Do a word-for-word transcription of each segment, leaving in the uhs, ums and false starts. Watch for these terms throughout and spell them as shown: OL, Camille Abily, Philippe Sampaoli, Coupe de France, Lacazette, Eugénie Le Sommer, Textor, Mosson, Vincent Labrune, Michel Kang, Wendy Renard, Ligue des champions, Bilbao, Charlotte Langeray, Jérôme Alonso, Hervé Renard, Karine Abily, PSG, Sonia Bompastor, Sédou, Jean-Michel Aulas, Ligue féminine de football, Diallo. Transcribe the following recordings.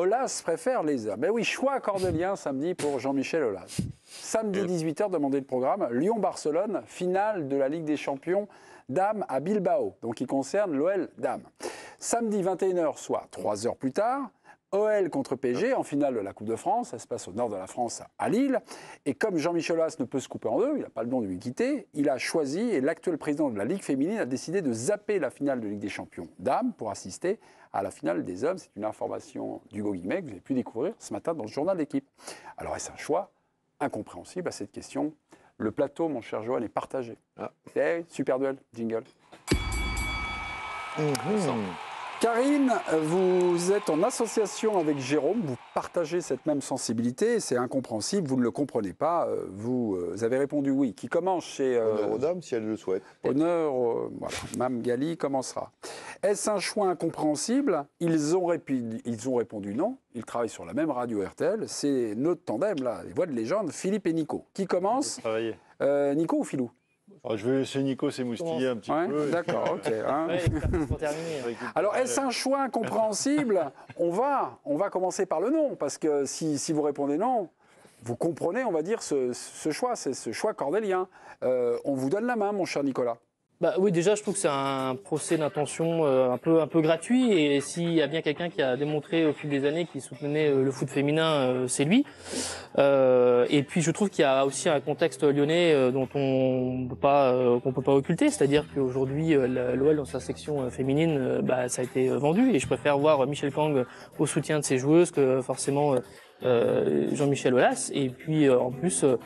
Aulas préfère les hommes. Ben oui, choix cordelien samedi pour Jean-Michel Aulas. Samedi dix-huit heures, demandez le programme. Lyon-Barcelone, finale de la Ligue des champions dames à Bilbao. Donc il concerne l'O L dames. Samedi vingt et une heures, soit trois heures plus tard, O L contre P S G en finale de la Coupe de France. Ça se passe au nord de la France, à Lille. Et comme Jean-Michel Aulas ne peut se couper en deux, il n'a pas le don de lui quitter, il a choisi, et l'actuel président de la Ligue féminine a décidé de zapper la finale de Ligue des champions dames pour assister à la finale des hommes. C'est une information d'Hugo Guillemet que vous avez pu découvrir ce matin dans le journal d'équipe. Alors est-ce un choix incompréhensible à cette question? Le plateau, mon cher Johan, est partagé. Ah. Hey, super duel, jingle. Mmh. Karine, vous êtes en association avec Jérôme, vous partagez cette même sensibilité, c'est incompréhensible, vous ne le comprenez pas, vous avez répondu oui. Qui commence chez... Euh, honneur aux dames, si elles le souhaitent. Honneur, euh, voilà, Mme Gali commencera. Est-ce un choix incompréhensible? Ils ont, ils ont répondu non, ils travaillent sur la même radio R T L, c'est notre tandem, là, les voix de légende, Philippe et Nico. Qui commence? euh, Nico ou Philou? Alors, je vais laisser Nico s'émoustiller un petit ouais, peu. D'accord, ok. Hein. Ouais, alors, est-ce un choix incompréhensible? on, va, on va commencer par le non, parce que si, si vous répondez non, vous comprenez, on va dire, ce, ce choix, c'est ce choix cordelien. Euh, on vous donne la main, mon cher Nicolas. Bah, oui, déjà, je trouve que c'est un procès d'intention euh, un, peu, un peu gratuit. Et s'il y a bien quelqu'un qui a démontré au fil des années qu'il soutenait euh, le foot féminin, euh, c'est lui. Euh, et puis, je trouve qu'il y a aussi un contexte lyonnais euh, dont on peut pas, euh, qu'on peut pas occulter. C'est-à-dire qu'aujourd'hui, euh, l'O L, dans sa section euh, féminine, euh, bah, ça a été vendu. Et je préfère voir Michel Kang au soutien de ses joueuses que forcément... Euh, Euh, Jean-Michel Aulas. Et puis euh, en plus euh,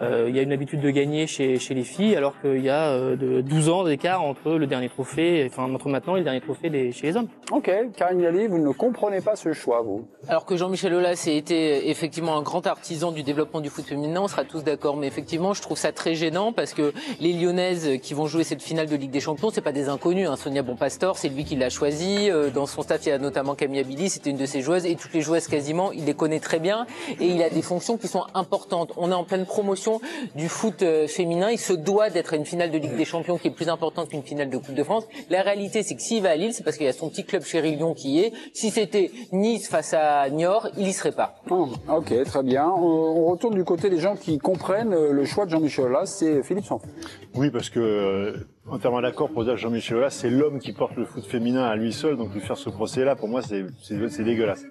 euh, il y a une habitude de gagner chez, chez les filles, alors qu'il y a euh, de douze ans d'écart entre le dernier trophée, enfin entre maintenant et le dernier trophée des, chez les hommes. Ok, Karine Abily, vous ne comprenez pas ce choix, vous? Alors que Jean-Michel Aulas a été effectivement un grand artisan du développement du foot féminin, on sera tous d'accord, mais effectivement je trouve ça très gênant parce que les Lyonnaises qui vont jouer cette finale de Ligue des champions, c'est pas des inconnus, hein. Sonia Bompastor, c'est lui qui l'a choisi, dans son staff il y a notamment Camille Abily, c'était une de ses joueuses, et toutes les joueuses quasiment, il les connaît très bien. Bien, et il a des fonctions qui sont importantes. On est en pleine promotion du foot féminin. Il se doit d'être à une finale de Ligue des champions qui est plus importante qu'une finale de Coupe de France. La réalité, c'est que s'il va à Lille, c'est parce qu'il y a son petit club chéri Lyon qui y est. Si c'était Nice face à Niort, il n'y serait pas. Oh, ok, très bien. On retourne du côté des gens qui comprennent le choix de Jean-Michel Aulas. C'est Philippe Sampaoli. Oui, parce que... en termes d'accord pour dire Jean-Michel Aulas, c'est l'homme qui porte le foot féminin à lui seul. Donc lui faire ce procès-là, pour moi, c'est dégueulasse.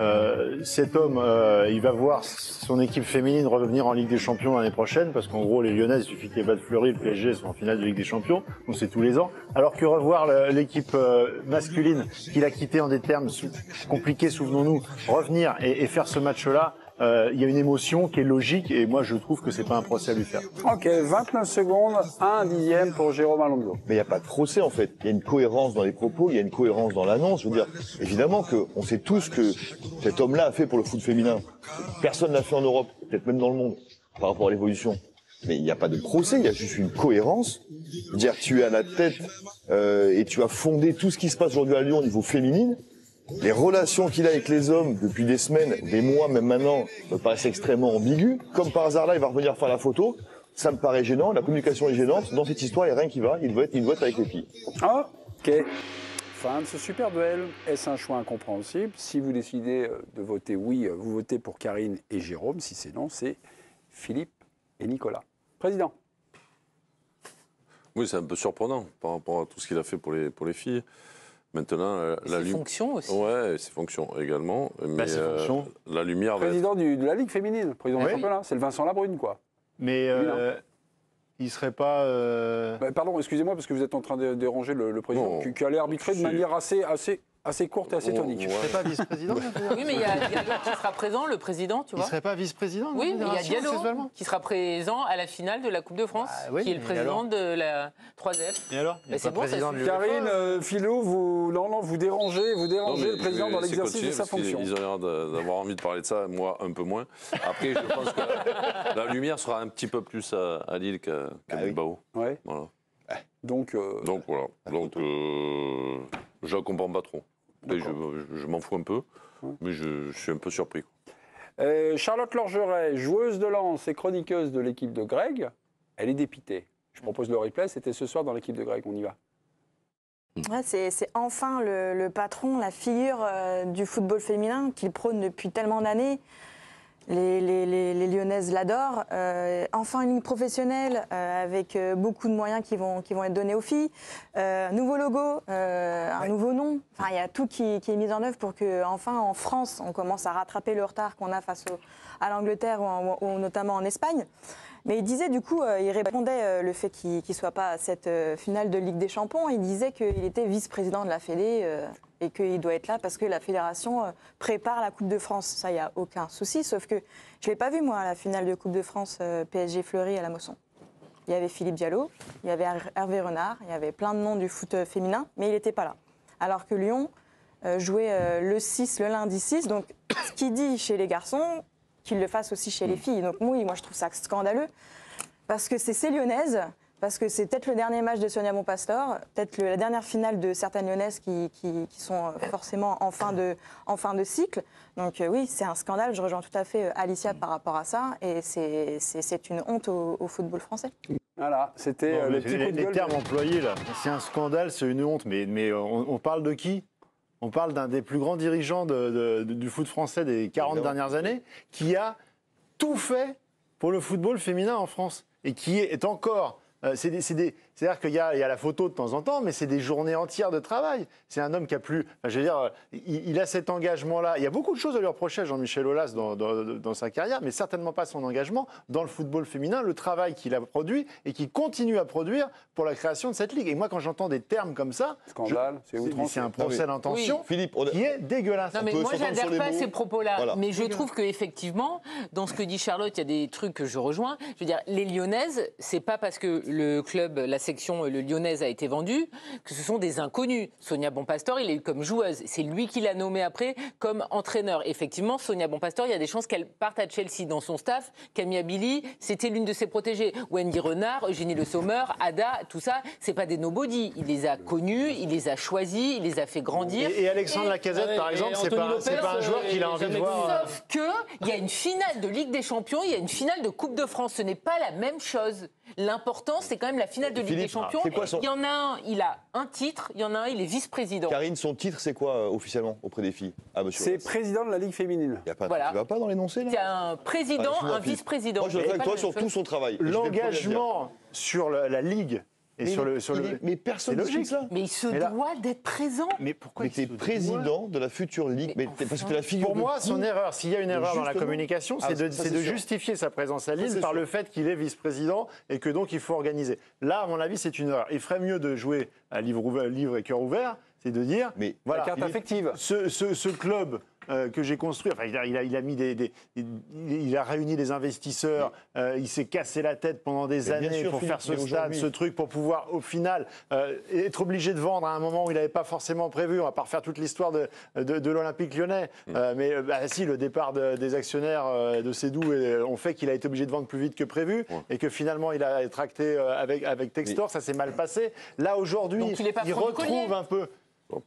Euh, cet homme, euh, il va voir son équipe féminine revenir en Ligue des champions l'année prochaine, parce qu'en gros les Lyonnaises, il suffit qu'elles battent Fleury, le P S G sont en finale de Ligue des champions, donc c'est tous les ans. Alors que revoir l'équipe euh, masculine qu'il a quittée en des termes sou compliqués, souvenons-nous, revenir et, et faire ce match-là, il euh, y a une émotion qui est logique, et moi je trouve que c'est pas un procès à lui faire. Ok, vingt-neuf secondes, un dixième pour Jérôme Alonso. Mais il n'y a pas de procès en fait, il y a une cohérence dans les propos, il y a une cohérence dans l'annonce. Je veux dire, évidemment qu'on sait tous que cet homme-là a fait pour le foot féminin. Personne l'a fait en Europe, peut-être même dans le monde, par rapport à l'évolution. Mais il n'y a pas de procès, il y a juste une cohérence. Dire que tu es à la tête euh, et tu as fondé tout ce qui se passe aujourd'hui à Lyon au niveau féminine. Les relations qu'il a avec les hommes depuis des semaines, des mois, même maintenant, me paraissent extrêmement ambiguës. Comme par hasard là, il va revenir faire la photo. Ça me paraît gênant, la communication est gênante. Dans cette histoire, il n'y a rien qui va, il doit être, il doit être avec les filles. Ah, ok. Fin de ce super duel. Est-ce un choix incompréhensible? Si vous décidez de voter oui, vous votez pour Karine et Jérôme. Si c'est non, c'est Philippe et Nicolas. Président. Oui, c'est un peu surprenant par rapport à tout ce qu'il a fait pour les, pour les filles. Maintenant, la lumière. Fonction aussi. Ouais, ses fonctions également. Mais bah, euh, fonction. La lumière. Président être... du, de la Ligue féminine, président oui. du c'est le Vincent Labrune, quoi. Mais euh, il serait pas. Euh... Bah, pardon, excusez-moi parce que vous êtes en train de déranger le, le président non, qui, qui allait arbitrer de manière assez, assez, assez courte et assez tonique. Il ne serait pas vice-président. Oui, mais il y a Diallo qui sera présent, le président, tu vois. Il ne serait pas vice-président. Oui, mais il y a Diallo qui sera présent à la finale de la Coupe de France, bah, oui, qui est le président de la trois F. Et alors bah, c'est bon, président de Karine, euh, Philo, vous, non, non, vous dérangez, vous dérangez non, le président dans l'exercice de sa fonction. Ils ont l'air d'avoir envie de parler de ça, moi un peu moins. Après, je pense que la lumière sera un petit peu plus à, à Lille qu'à ah, Bilbao. Oui. Ouais. Voilà. Donc, euh, donc voilà. Donc, euh, je ne comprends pas trop. Je, je, je m'en fous un peu, ouais. mais je, je suis un peu surpris. Euh, Charlotte Langeray, joueuse de Lens et chroniqueuse de l'équipe de Greg, elle est dépitée. Je propose le replay, c'était ce soir dans l'équipe de Greg, on y va. Ouais, c'est enfin le, le patron, la figure euh, du football féminin qu'il prône depuis tellement d'années. Les, les, les, les Lyonnaises l'adorent. Euh, enfin une ligue professionnelle euh, avec euh, beaucoup de moyens qui vont, qui vont être donnés aux filles. Euh, nouveau logo, euh, un ouais. nouveau nom. Enfin, il y a tout qui, qui est mis en œuvre pour que, enfin, en France, on commence à rattraper le retard qu'on a face au, à l'Angleterre ou, ou notamment en Espagne. Mais il disait, du coup, euh, il répondait euh, le fait qu'il qu'il soit pas à cette euh, finale de Ligue des champions. Il disait qu'il était vice-président de la Fédé euh, et qu'il doit être là parce que la fédération euh, prépare la Coupe de France. Ça, il n'y a aucun souci, sauf que je ne l'ai pas vu, moi, à la finale de Coupe de France euh, P S G Fleury à la Mosson. Il y avait Philippe Diallo, il y avait Hervé Renard, il y avait plein de noms du foot féminin, mais il n'était pas là. Alors que Lyon euh, jouait euh, le six, le lundi six, donc ce qu'il dit chez les garçons... qu'ils le fassent aussi chez les filles. Donc oui, moi je trouve ça scandaleux, parce que c'est ces Lyonnaises, parce que c'est peut-être le dernier match de Sonia Bompastor, peut-être la dernière finale de certaines Lyonnaises qui, qui, qui sont forcément en fin de, en fin de cycle. Donc oui, c'est un scandale, je rejoins tout à fait Alicia par rapport à ça, et c'est une honte au, au football français. Voilà, c'était euh, le petit les, les termes employés là. C'est un scandale, c'est une honte, mais, mais on, on parle de qui ? On parle d'un des plus grands dirigeants de, de, du foot français des quarante dernières années, qui a tout fait pour le football féminin en France. Et qui est encore... Euh, c'est-à-dire qu'il y, y a la photo de temps en temps, mais c'est des journées entières de travail. C'est un homme qui a plus... Enfin, je veux dire, il, il a cet engagement-là. Il y a beaucoup de choses à lui reprocher, Jean-Michel Aulas, dans, dans, dans sa carrière, mais certainement pas son engagement dans le football féminin, le travail qu'il a produit et qu'il continue à produire pour la création de cette ligue. Et moi, quand j'entends des termes comme ça... Scandale, c'est outrancier. C'est un procès d'intention oui. on... qui est dégueulasse. Non, mais moi, je n'adhère pas à ces propos-là. Voilà. Mais je trouve qu'effectivement, dans ce que dit Charlotte, il y a des trucs que je rejoins. Je veux dire, les Lyonnaises, c'est pas parce que le club, la section le lyonnaise a été vendue, que ce sont des inconnus. Sonia Bompastor, il est eu comme joueuse. C'est lui qui l'a nommée après comme entraîneur. Effectivement, Sonia Bompastor, il y a des chances qu'elle parte à Chelsea dans son staff. Camille Abily, c'était l'une de ses protégées. Wendy Renard, Eugénie Le Sommer, Ada, tout ça, c'est pas des nobody. Il les a connus, il les a choisis, il les a fait grandir. Et, et Alexandre et, Lacazette, ouais, par exemple, c'est pas, pas un joueur qu'il a envie de voir. Sauf qu'il y a une finale de Ligue des champions, il y a une finale de Coupe de France. Ce n'est pas la même chose. L'important, c'est quand même la finale de Ligue Philippe, des Champions. Quoi son... Il y en a un, il a un titre, il y en a un, il est vice-président. Karine, son titre, c'est quoi euh, officiellement auprès des filles ah, c'est président de la Ligue féminine. Il y a pas, voilà. Tu ne vas pas dans l'énoncé là. Il y a un président, ah, un vice-président. Moi, je suis avec toi sur tout son travail. L'engagement sur la, la Ligue. Et mais, sur le, sur le... Est, mais personne ne logique là. Mais il se mais là... doit d'être présent. Mais pourquoi mais il était président de la future ligue. Mais mais enfin... parce que la figure pour moi, de... son erreur, s'il y a une erreur justement. dans la communication, c'est ah, de, ça, de justifier sa présence à Lille par sûr. le fait qu'il est vice-président et que donc il faut organiser. Là, à mon avis, c'est une erreur. Il ferait mieux de jouer à livre, ouvert, livre et cœur ouvert, c'est de dire mais voilà, la carte affective. Ce, ce, ce club. Euh, que j'ai construit. Enfin, il a, il a, il a mis des, des, il a réuni des investisseurs. Oui. Euh, il s'est cassé la tête pendant des mais années sûr, pour Philippe, faire ce stade, ce truc, pour pouvoir au final euh, être obligé de vendre à un moment où il n'avait pas forcément prévu. On va pas refaire toute l'histoire de, de, de l'Olympique Lyonnais. Oui. Euh, mais bah, si le départ de, des actionnaires euh, de Sédou euh, ont fait qu'il a été obligé de vendre plus vite que prévu oui. et que finalement il a tracté euh, avec avec Textor. Oui. Ça s'est mal passé. Là aujourd'hui, il, il retrouve un peu.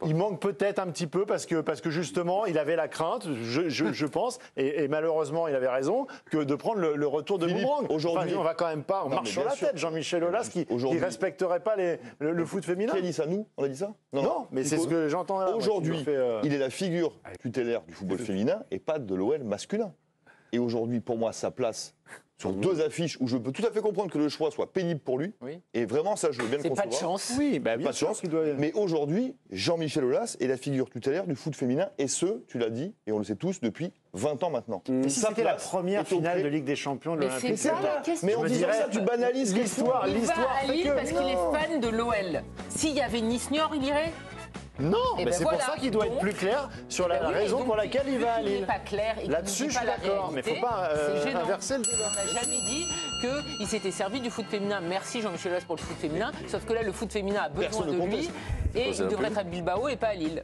Il manque peut-être un petit peu parce que, parce que justement il avait la crainte, je, je, je pense, et, et malheureusement il avait raison, que de prendre le, le retour de Boomerang. Aujourd'hui, enfin, on va quand même pas, on non, marche sur la sûr. tête. Jean-Michel Aulas qui ne respecterait pas les, le, le foot féminin. Qui a dit ça, nous? On a dit ça? Non, non, mais c'est ce que j'entends. Aujourd'hui, euh... il est la figure tutélaire du football féminin et pas de l'O L masculin. Et aujourd'hui, pour moi, sa place sur oui. deux affiches où je peux tout à fait comprendre que le choix soit pénible pour lui. Oui. Et vraiment, ça, je veux bien le concevoir. C'est pas de chance. Oui, bah, pas de chance. Doit... Mais aujourd'hui, Jean-Michel Aulas est la figure tutélaire du foot féminin. Et ce, tu l'as dit, et on le sait tous, depuis vingt ans maintenant. Mais si c'était la première finale de Ligue des champions de l'Olympique. Mais en disant ça, tu banalises l'histoire. Il va à Lille parce qu'il est fan de l'O L. S'il y avait Nice-Niort, il irait ? Non, mais ben c'est voilà. pour ça qu'il doit donc, être plus clair sur la ben oui, raison donc, pour laquelle il va à Lille. Là-dessus, je suis d'accord, mais il ne faut pas euh, inverser le débat. On n'a jamais dit qu'il s'était servi du foot féminin. Merci Jean-Michel Aulas pour le foot féminin, sauf que là, le foot féminin a besoin Personne de lui et il devrait être à Bilbao et pas à Lille.